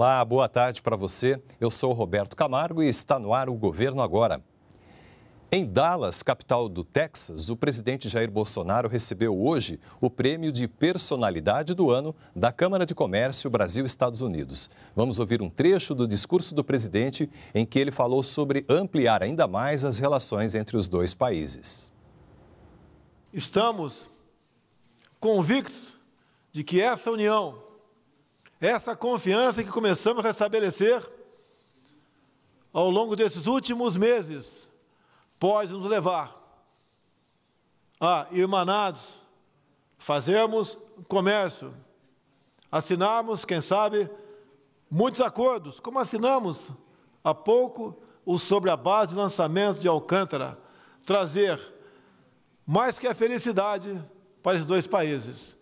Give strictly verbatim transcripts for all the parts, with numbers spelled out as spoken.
Olá, boa tarde para você. Eu sou o Roberto Camargo e está no ar o Governo Agora. Em Dallas, capital do Texas, o presidente Jair Bolsonaro recebeu hoje o prêmio de personalidade do ano da Câmara de Comércio Brasil-Estados Unidos. Vamos ouvir um trecho do discurso do presidente em que ele falou sobre ampliar ainda mais as relações entre os dois países. Estamos convictos de que essa união, essa confiança que começamos a restabelecer ao longo desses últimos meses, pode nos levar a, irmanados, fazermos comércio, assinarmos, quem sabe, muitos acordos, como assinamos há pouco o sobre a base de lançamento de Alcântara, trazer mais que a felicidade para os dois países,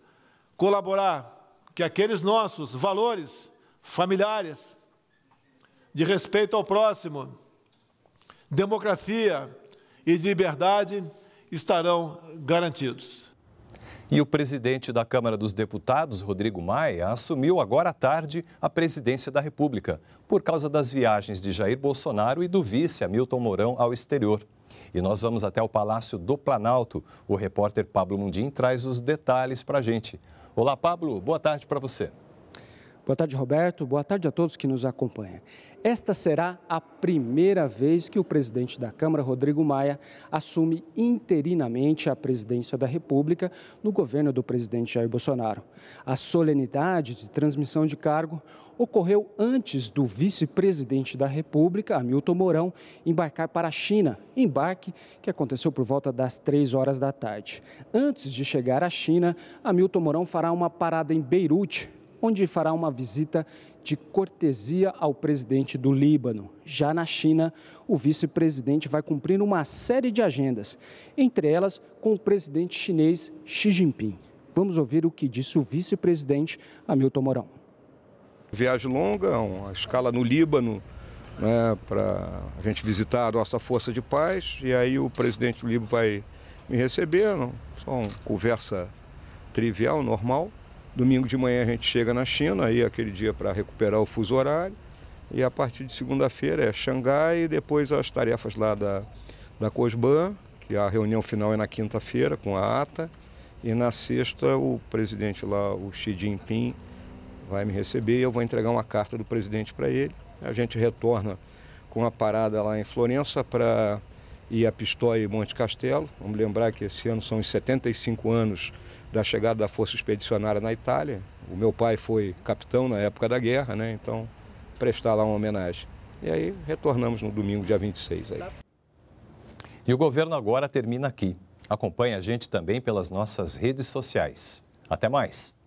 colaborar que aqueles nossos valores familiares de respeito ao próximo, democracia e de liberdade estarão garantidos. E o presidente da Câmara dos Deputados, Rodrigo Maia, assumiu agora à tarde a presidência da República, por causa das viagens de Jair Bolsonaro e do vice Hamilton Mourão ao exterior. E nós vamos até o Palácio do Planalto. O repórter Pablo Mundim traz os detalhes para a gente. Olá, Pablo, boa tarde para você. Boa tarde, Roberto. Boa tarde a todos que nos acompanham. Esta será a primeira vez que o presidente da Câmara, Rodrigo Maia, assume interinamente a presidência da República no governo do presidente Jair Bolsonaro. A solenidade de transmissão de cargo ocorreu antes do vice-presidente da República, Hamilton Mourão, embarcar para a China, embarque que aconteceu por volta das três horas da tarde. Antes de chegar à China, Hamilton Mourão fará uma parada em Beirute, onde fará uma visita de cortesia ao presidente do Líbano. Já na China, o vice-presidente vai cumprir uma série de agendas, entre elas com o presidente chinês Xi Jinping. Vamos ouvir o que disse o vice-presidente Hamilton Mourão. Viagem longa, uma escala no Líbano, né, para a gente visitar a nossa força de paz, e aí o presidente do Líbano vai me receber, não, só uma conversa trivial, normal. Domingo de manhã a gente chega na China, aí aquele dia para recuperar o fuso horário, e a partir de segunda-feira é Xangai e depois as tarefas lá da, da Cosban, que a reunião final é na quinta-feira com a ata, e na sexta o presidente lá, o Xi Jinping, vai me receber e eu vou entregar uma carta do presidente para ele. A gente retorna com a parada lá em Florença para ir a Pistoia e Monte Castelo. Vamos lembrar que esse ano são os setenta e cinco anos da chegada da Força Expedicionária na Itália. O meu pai foi capitão na época da guerra, né? Então, prestar lá uma homenagem. E aí, retornamos no domingo, dia vinte e seis. Aí. E o Governo Agora termina aqui. Acompanhe a gente também pelas nossas redes sociais. Até mais!